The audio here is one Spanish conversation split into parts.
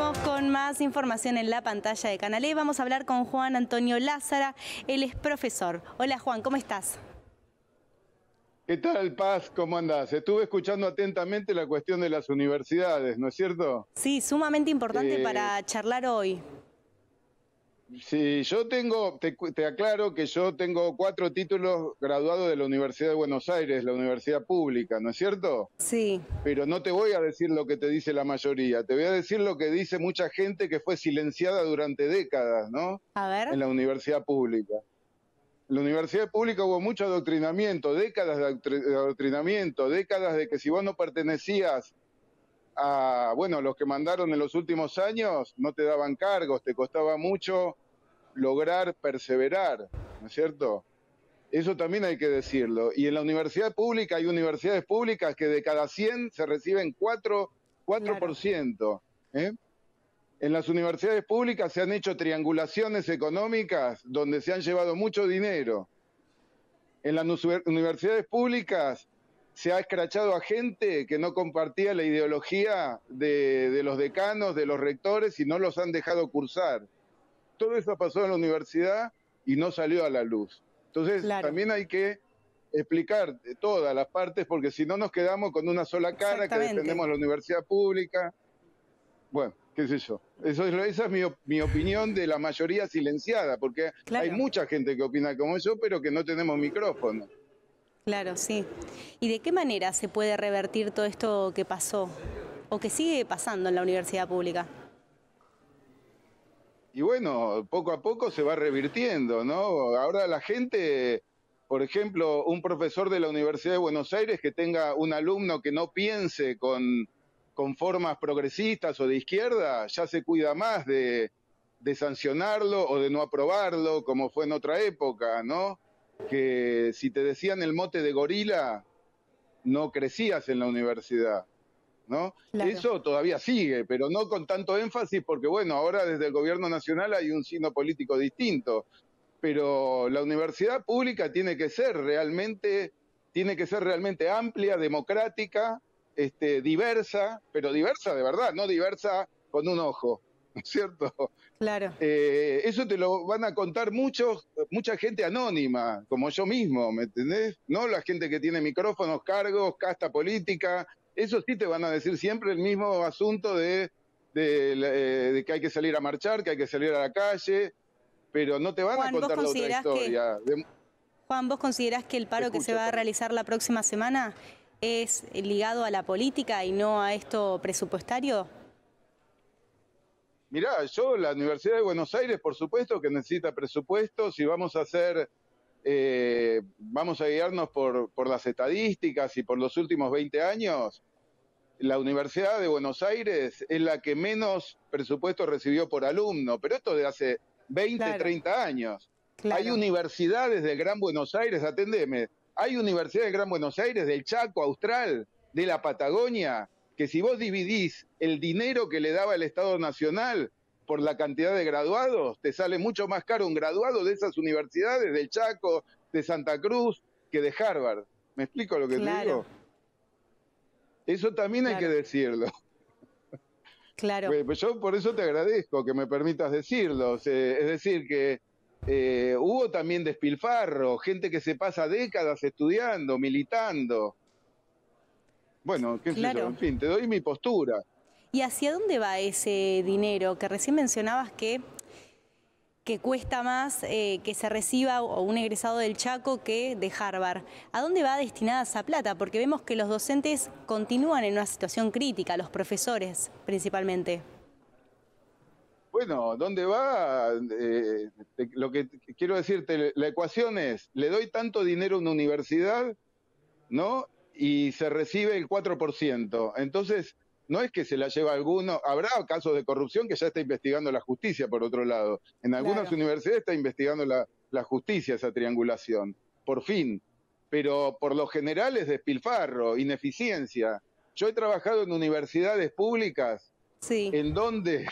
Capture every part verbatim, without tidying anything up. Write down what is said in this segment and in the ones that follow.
Continuamos con más información en la pantalla de Canal E. Vamos a hablar con Juan Antonio Lázara, él es profesor. Hola Juan, ¿cómo estás? ¿Qué tal, Paz? ¿Cómo andás? Estuve escuchando atentamente la cuestión de las universidades, ¿no es cierto? Sí, sumamente importante eh... para charlar hoy. Sí, yo tengo, te, te aclaro que yo tengo cuatro títulos graduados de la Universidad de Buenos Aires, la universidad pública, ¿no es cierto? Sí. Pero no te voy a decir lo que te dice la mayoría, te voy a decir lo que dice mucha gente que fue silenciada durante décadas, ¿no? A ver. En la universidad pública. En la universidad pública hubo mucho adoctrinamiento, décadas de adoctrinamiento, décadas de que si vos no pertenecías a, bueno, los que mandaron en los últimos años, no te daban cargos, te costaba mucho lograr perseverar, ¿no es cierto? Eso también hay que decirlo. Y en la universidad pública hay universidades públicas que de cada cien se reciben cuatro por ciento. ¿eh? En las universidades públicas se han hecho triangulaciones económicas donde se han llevado mucho dinero. En las universidades públicas se ha escrachado a gente que no compartía la ideología de, de los decanos, de los rectores, y no los han dejado cursar. Todo eso pasó en la universidad y no salió a la luz. Entonces, claro, también hay que explicar todas las partes, porque si no nos quedamos con una sola cara que defendemos la universidad pública. Bueno, qué sé yo. Eso es, esa es mi, mi opinión de la mayoría silenciada, porque claro, hay mucha gente que opina como yo, pero que no tenemos micrófono. Claro, sí. ¿Y de qué manera se puede revertir todo esto que pasó o que sigue pasando en la universidad pública? Y bueno, poco a poco se va revirtiendo, ¿no? Ahora la gente, por ejemplo, un profesor de la Universidad de Buenos Aires que tenga un alumno que no piense con, con formas progresistas o de izquierda, ya se cuida más de, de sancionarlo o de no aprobarlo, como fue en otra época, ¿no? Que si te decían el mote de gorila, no crecías en la universidad, ¿no? Claro. Eso todavía sigue, pero no con tanto énfasis, porque bueno, ahora desde el gobierno nacional hay un signo político distinto, pero la universidad pública tiene que ser realmente, tiene que ser realmente amplia, democrática, este, diversa, pero diversa de verdad, no diversa con un ojo, ¿no es cierto? Claro. Eh, eso te lo van a contar muchos, mucha gente anónima, como yo mismo, ¿me entendés? No la gente que tiene micrófonos, cargos, casta política. Eso sí te van a decir siempre el mismo asunto de, de, de, de que hay que salir a marchar, que hay que salir a la calle, pero no te van Juan, a contar la otra historia. Que, de... Juan, ¿vos considerás que el paro Escucho, que se va a realizar la próxima semana es ligado a la política y no a esto presupuestario? Mirá, yo, la Universidad de Buenos Aires, por supuesto que necesita presupuestos y vamos a hacer, eh, vamos a guiarnos por, por las estadísticas y por los últimos veinte años, la Universidad de Buenos Aires es la que menos presupuesto recibió por alumno, pero esto de hace veinte, claro, treinta años. Claro. Hay universidades del Gran Buenos Aires, atendeme, hay universidades del Gran Buenos Aires, del Chaco Austral, de la Patagonia, que si vos dividís el dinero que le daba el Estado Nacional por la cantidad de graduados, te sale mucho más caro un graduado de esas universidades, del Chaco, de Santa Cruz, que de Harvard. ¿Me explico lo que claro, te digo? Eso también claro, hay que decirlo. Claro. Pues yo por eso te agradezco que me permitas decirlo. Es decir, que eh, hubo también despilfarro, gente que se pasa décadas estudiando, militando. Bueno, qué claro, sé yo, en fin, te doy mi postura. ¿Y hacia dónde va ese dinero? Que recién mencionabas que, que cuesta más eh, que se reciba o un egresado del Chaco que de Harvard. ¿A dónde va destinada esa plata? Porque vemos que los docentes continúan en una situación crítica, los profesores principalmente. Bueno, ¿dónde va? Eh, te, lo que quiero decirte, la ecuación es, le doy tanto dinero a una universidad, ¿no? Y se recibe el cuatro por ciento. Entonces, no es que se la lleva alguno. Habrá casos de corrupción que ya está investigando la justicia, por otro lado. En algunas claro, universidades está investigando la, la justicia esa triangulación, por fin. Pero por lo general es despilfarro, ineficiencia. Yo he trabajado en universidades públicas sí, en donde,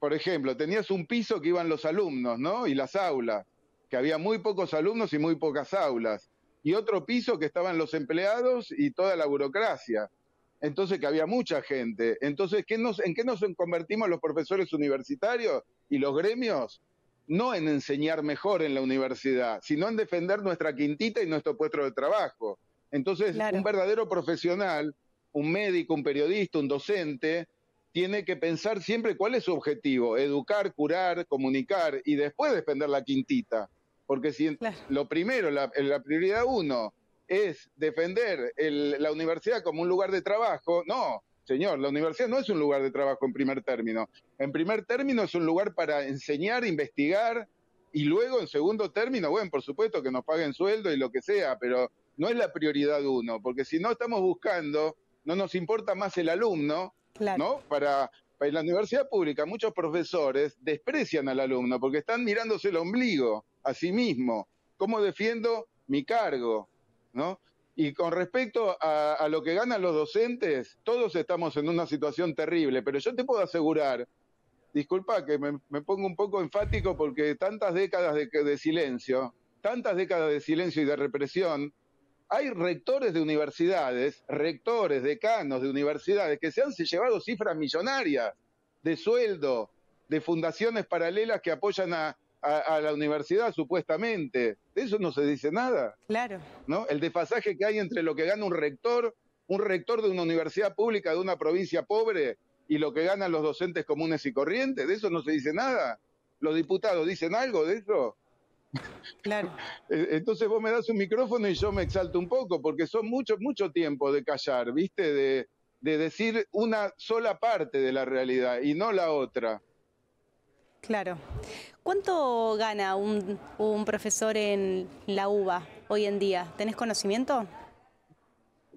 por ejemplo, tenías un piso que iban los alumnos, ¿no? Y las aulas, que había muy pocos alumnos y muy pocas aulas. Y otro piso que estaban los empleados y toda la burocracia. entonces que había mucha gente. Entonces, ¿qué nos, ¿en qué nos convertimos los profesores universitarios y los gremios? No en enseñar mejor en la universidad, sino en defender nuestra quintita y nuestro puesto de trabajo. Entonces, claro, un verdadero profesional, un médico, un periodista, un docente, tiene que pensar siempre cuál es su objetivo: educar, curar, comunicar y después defender la quintita. Porque si claro, lo primero, la, la prioridad uno, es defender el, la universidad como un lugar de trabajo, no, señor, la universidad no es un lugar de trabajo en primer término. En primer término es un lugar para enseñar, investigar, y luego en segundo término, bueno, por supuesto que nos paguen sueldo y lo que sea, pero no es la prioridad uno, porque si no estamos buscando, no nos importa más el alumno, claro, ¿no? Para, para la universidad pública muchos profesores desprecian al alumno porque están mirándose el ombligo a sí mismo. ¿Cómo defiendo mi cargo? ¿No? Y con respecto a, a lo que ganan los docentes, todos estamos en una situación terrible, pero yo te puedo asegurar, disculpa que me, me pongo un poco enfático porque tantas décadas de, de silencio, tantas décadas de silencio y de represión, hay rectores de universidades, rectores, decanos de universidades que se han llevado cifras millonarias de sueldo, de fundaciones paralelas que apoyan a A, a la universidad, supuestamente. De eso no se dice nada. Claro, ¿no? El desfasaje que hay entre lo que gana un rector, un rector de una universidad pública de una provincia pobre, y lo que ganan los docentes comunes y corrientes, de eso no se dice nada. ¿Los diputados dicen algo de eso? Claro. Entonces vos me das un micrófono y yo me exalto un poco, porque son mucho, mucho tiempo de callar, ¿viste? De, de decir una sola parte de la realidad y no la otra. Claro. ¿Cuánto gana un, un profesor en la UBA hoy en día? ¿Tenés conocimiento?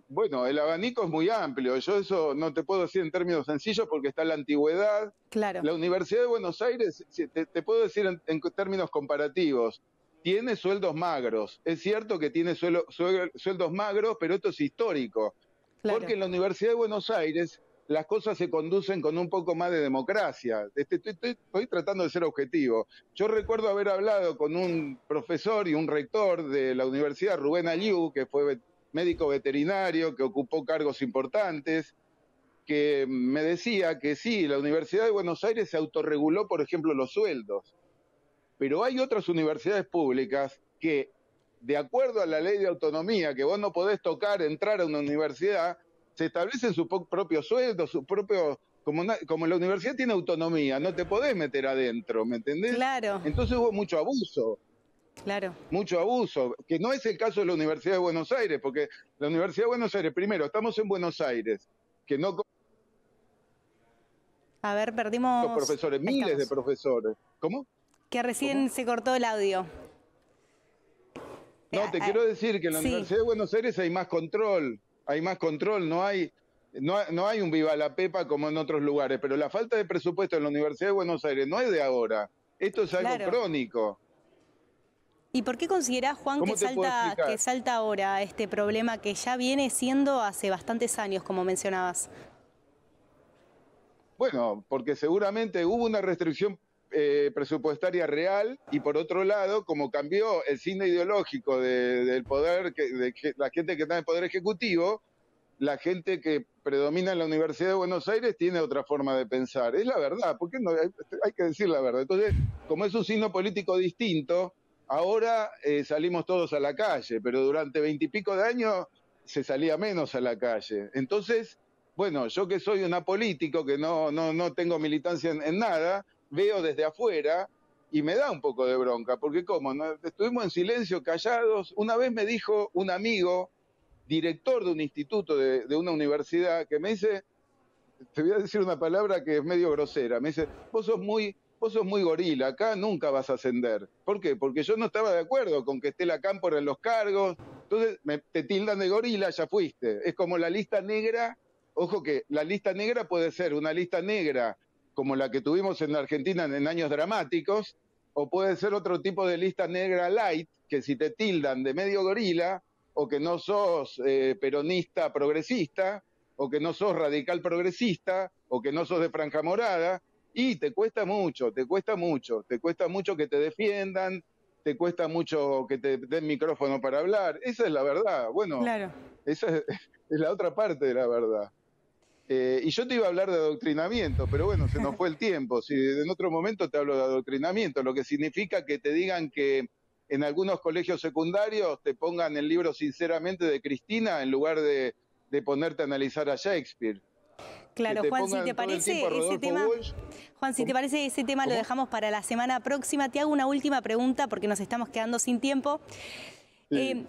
Bueno, el abanico es muy amplio. Yo eso no te puedo decir en términos sencillos porque está la antigüedad. Claro. La Universidad de Buenos Aires, te, te puedo decir en, en términos comparativos, tiene sueldos magros. Es cierto que tiene suelo, suel, sueldos magros, pero esto es histórico. Claro. Porque en la Universidad de Buenos Aires las cosas se conducen con un poco más de democracia. Este, estoy, estoy, estoy tratando de ser objetivo. Yo recuerdo haber hablado con un profesor y un rector de la universidad, Rubén Aliú, que fue médico veterinario, que ocupó cargos importantes, que me decía que sí, la Universidad de Buenos Aires se autorreguló, por ejemplo, los sueldos. Pero hay otras universidades públicas que, de acuerdo a la ley de autonomía, que vos no podés tocar, entrar a una universidad, se establecen su propio sueldo, su propio... Como, una, como la universidad tiene autonomía, no te podés meter adentro, ¿me entendés? Claro. Entonces hubo mucho abuso. Claro. Mucho abuso, que no es el caso de la Universidad de Buenos Aires, porque la Universidad de Buenos Aires, primero, estamos en Buenos Aires, que no... A ver, perdimos... Los profesores, miles estamos. de profesores. ¿Cómo? Que recién ¿Cómo? se cortó el audio. No, te ah, quiero decir que en la sí. Universidad de Buenos Aires hay más control... Hay más control, no hay, no, no hay un viva la pepa como en otros lugares, pero la falta de presupuesto en la Universidad de Buenos Aires no es de ahora. Esto es algo claro. crónico. ¿Y por qué considerás, Juan, que salta, que salta ahora este problema que ya viene siendo hace bastantes años, como mencionabas? Bueno, porque seguramente hubo una restricción eh, presupuestaria real y por otro lado, como cambió el signo ideológico de, del poder, que, de, de la gente que está en el poder ejecutivo, la gente que predomina en la Universidad de Buenos Aires tiene otra forma de pensar. Es la verdad, porque no, hay, hay que decir la verdad. Entonces, como es un signo político distinto, ahora eh, salimos todos a la calle, pero durante veintipico de años se salía menos a la calle. Entonces, bueno, yo que soy un apolítico, que no, no, no tengo militancia en, en nada, veo desde afuera y me da un poco de bronca, porque como no, estuvimos en silencio, callados. Una vez me dijo un amigo, director de un instituto, de, de una universidad, que me dice, te voy a decir una palabra que es medio grosera, me dice, vos sos muy, vos sos muy gorila, acá nunca vas a ascender. ¿Por qué? Porque yo no estaba de acuerdo con que esté la Cámpora en los cargos, entonces me, te tildan de gorila, ya fuiste. Es como la lista negra, ojo que la lista negra puede ser una lista negra como la que tuvimos en Argentina en años dramáticos, o puede ser otro tipo de lista negra light, que si te tildan de medio gorila, o que no sos eh, peronista progresista, o que no sos radical progresista, o que no sos de Franja Morada, y te cuesta mucho, te cuesta mucho, te cuesta mucho que te defiendan, te cuesta mucho que te den micrófono para hablar, esa es la verdad, bueno, claro. esa es, es la otra parte de la verdad. Eh, y yo te iba a hablar de adoctrinamiento, pero bueno, se nos fue el tiempo. Si en otro momento te hablo de adoctrinamiento, lo que significa que te digan que en algunos colegios secundarios te pongan el libro Sinceramente de Cristina en lugar de, de ponerte a analizar a Shakespeare. Claro, Juan, si te parece ese tema, Juan, si te parece ese tema lo dejamos para la semana próxima. Te hago una última pregunta porque nos estamos quedando sin tiempo. Sí. Eh,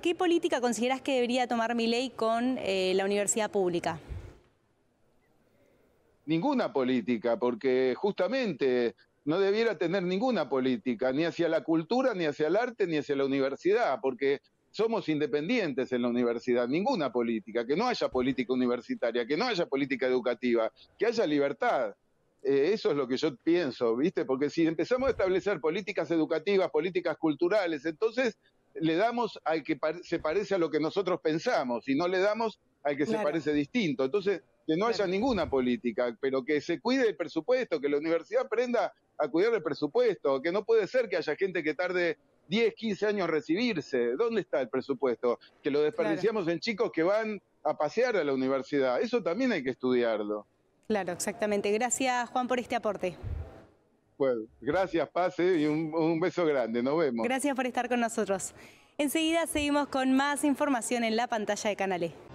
¿Qué política considerás que debería tomar Milei con eh, la universidad pública? Ninguna política, porque justamente no debiera tener ninguna política, ni hacia la cultura, ni hacia el arte, ni hacia la universidad, porque somos independientes en la universidad, ninguna política, que no haya política universitaria, que no haya política educativa, que haya libertad. Eh, eso es lo que yo pienso, ¿viste? Porque si empezamos a establecer políticas educativas, políticas culturales, entonces le damos al que par- se parece a lo que nosotros pensamos y no le damos al que se parece distinto. Entonces, que no haya ninguna política, pero que se cuide el presupuesto, que la universidad aprenda a cuidar el presupuesto, que no puede ser que haya gente que tarde diez, quince años recibirse. ¿Dónde está el presupuesto? Que lo desperdiciamos claro. en chicos que van a pasear a la universidad. Eso también hay que estudiarlo. Claro, exactamente. Gracias, Juan, por este aporte. Bueno, gracias, Pase, y un, un beso grande. Nos vemos. Gracias por estar con nosotros. Enseguida seguimos con más información en la pantalla de Canal E.